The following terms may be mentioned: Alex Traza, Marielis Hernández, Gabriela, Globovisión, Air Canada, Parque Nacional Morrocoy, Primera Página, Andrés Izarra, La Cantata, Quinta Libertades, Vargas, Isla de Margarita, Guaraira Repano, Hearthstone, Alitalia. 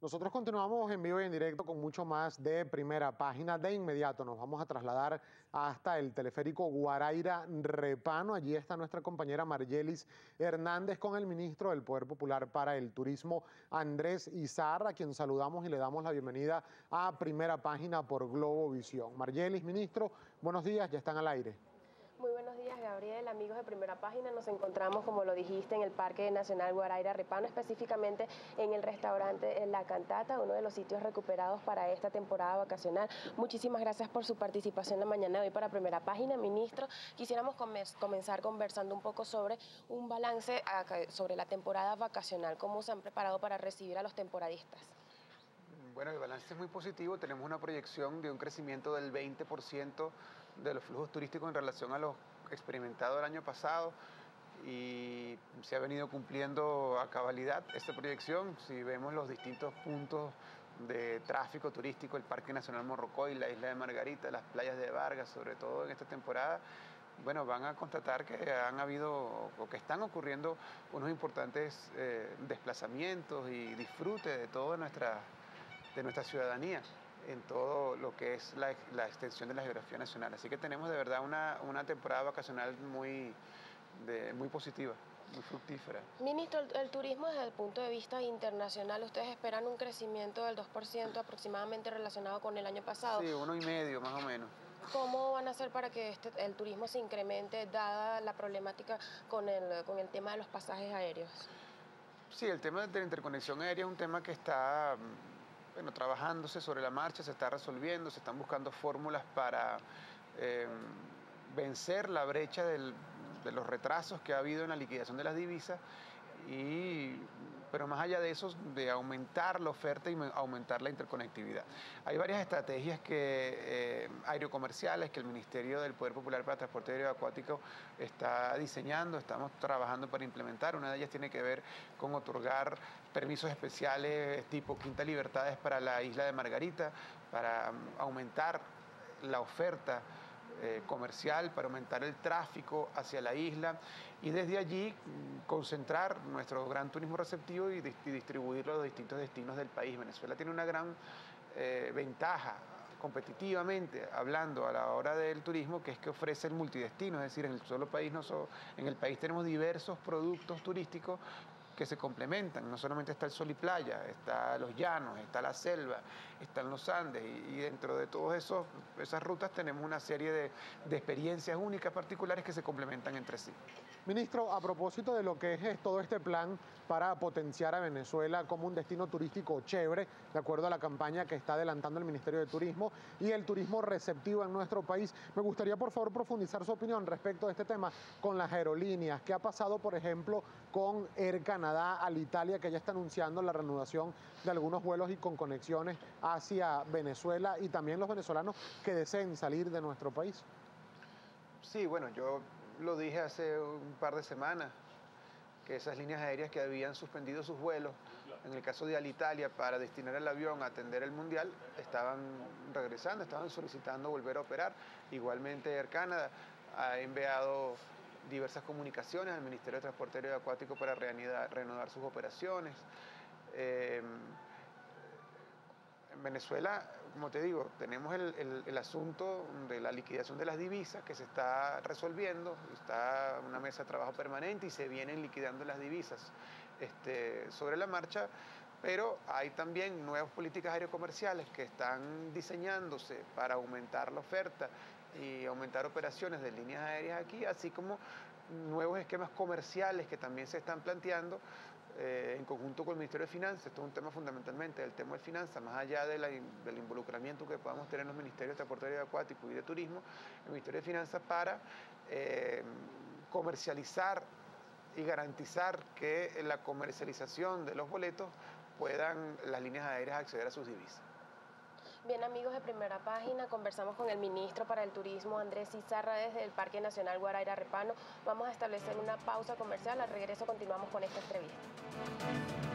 Nosotros continuamos en vivo y en directo con mucho más de Primera Página. De inmediato nos vamos a trasladar hasta el teleférico Guaraira Repano. Allí está nuestra compañera Marielis Hernández con el ministro del Poder Popular para el Turismo, Andrés Izarra, a quien saludamos y le damos la bienvenida a Primera Página por Globovisión. Marielis, ministro, buenos días, ya están al aire. Muy buenos días, Gabriela, amigos de Primera Página. Nos encontramos, como lo dijiste, en el Parque Nacional Guaraira Repano, específicamente en el restaurante La Cantata, uno de los sitios recuperados para esta temporada vacacional. Muchísimas gracias por su participación la mañana de hoy para Primera Página. Ministro, quisiéramos comenzar conversando un poco sobre un balance sobre la temporada vacacional. ¿Cómo se han preparado para recibir a los temporadistas? Bueno, el balance es muy positivo. Tenemos una proyección de un crecimiento del 20% de los flujos turísticos en relación a los experimentados el año pasado y se ha venido cumpliendo a cabalidad esta proyección. Si vemos los distintos puntos de tráfico turístico, el Parque Nacional Morrocoy, la Isla de Margarita, las playas de Vargas, sobre todo en esta temporada, bueno, van a constatar que han habido o que están ocurriendo unos importantes desplazamientos y disfrute de toda nuestra ciudadanía en todo lo que es la extensión de la geografía nacional. Así que tenemos de verdad una temporada vacacional muy positiva, muy fructífera. Ministro, el turismo desde el punto de vista internacional, ustedes esperan un crecimiento del 2% aproximadamente relacionado con el año pasado. Sí, 1,5 más o menos. ¿Cómo van a hacer para que el turismo se incremente, dada la problemática con el tema de los pasajes aéreos? Sí, el tema de la interconexión aérea es un tema que está... Bueno, trabajándose sobre la marcha, se está resolviendo, se están buscando fórmulas para vencer la brecha de los retrasos que ha habido en la liquidación de las divisas, pero más allá de eso, de aumentar la oferta y aumentar la interconectividad. Hay varias estrategias aerocomerciales que el Ministerio del Poder Popular para Transporte Aéreo Acuático está diseñando, estamos trabajando para implementar. Una de ellas tiene que ver con otorgar permisos especiales tipo Quinta Libertades para la Isla de Margarita, para aumentar la oferta comercial, para aumentar el tráfico hacia la isla y desde allí concentrar nuestro gran turismo receptivo y distribuirlo a los distintos destinos del país. Venezuela tiene una gran ventaja competitivamente hablando a la hora del turismo, que es que ofrece el multidestino, es decir, en el solo país, en el país tenemos diversos productos turísticos que se complementan. No solamente está el sol y playa, está los llanos, está la selva, están los Andes y dentro de todas esas rutas tenemos una serie de experiencias únicas, particulares, que se complementan entre sí. Ministro, a propósito de lo que es todo este plan para potenciar a Venezuela como un destino turístico chévere, de acuerdo a la campaña que está adelantando el Ministerio de Turismo y el turismo receptivo en nuestro país, me gustaría por favor profundizar su opinión respecto de este tema con las aerolíneas. ¿Qué ha pasado, por ejemplo, con Air Canada, Alitalia, que ya está anunciando la reanudación de algunos vuelos y con conexiones hacia Venezuela y también los venezolanos que deseen salir de nuestro país? Sí, bueno, yo lo dije hace un par de semanas, que esas líneas aéreas que habían suspendido sus vuelos, en el caso de Alitalia, para destinar el avión a atender el Mundial, estaban regresando, estaban solicitando volver a operar. Igualmente Air Canada ha enviado diversas comunicaciones al Ministerio de Transporte Aéreo y Acuático para reanudar sus operaciones. En Venezuela, como te digo, tenemos el asunto de la liquidación de las divisas que se está resolviendo, está una mesa de trabajo permanente y se vienen liquidando las divisas sobre la marcha, pero hay también nuevas políticas aerocomerciales que están diseñándose para aumentar la oferta y aumentar operaciones de líneas aéreas aquí, así como nuevos esquemas comerciales que también se están planteando en conjunto con el Ministerio de Finanzas. Esto es un tema fundamentalmente, el tema de finanzas, más allá de del involucramiento que podamos tener en los Ministerios de Transporte Aéreo Acuático y de Turismo, el Ministerio de Finanzas para comercializar y garantizar que la comercialización de los boletos puedan las líneas aéreas acceder a sus divisas. Bien, amigos de Primera Página, conversamos con el ministro para el Turismo, Andrés Izarra, desde el Parque Nacional Guaraira Repano. Vamos a establecer una pausa comercial. Al regreso continuamos con esta entrevista.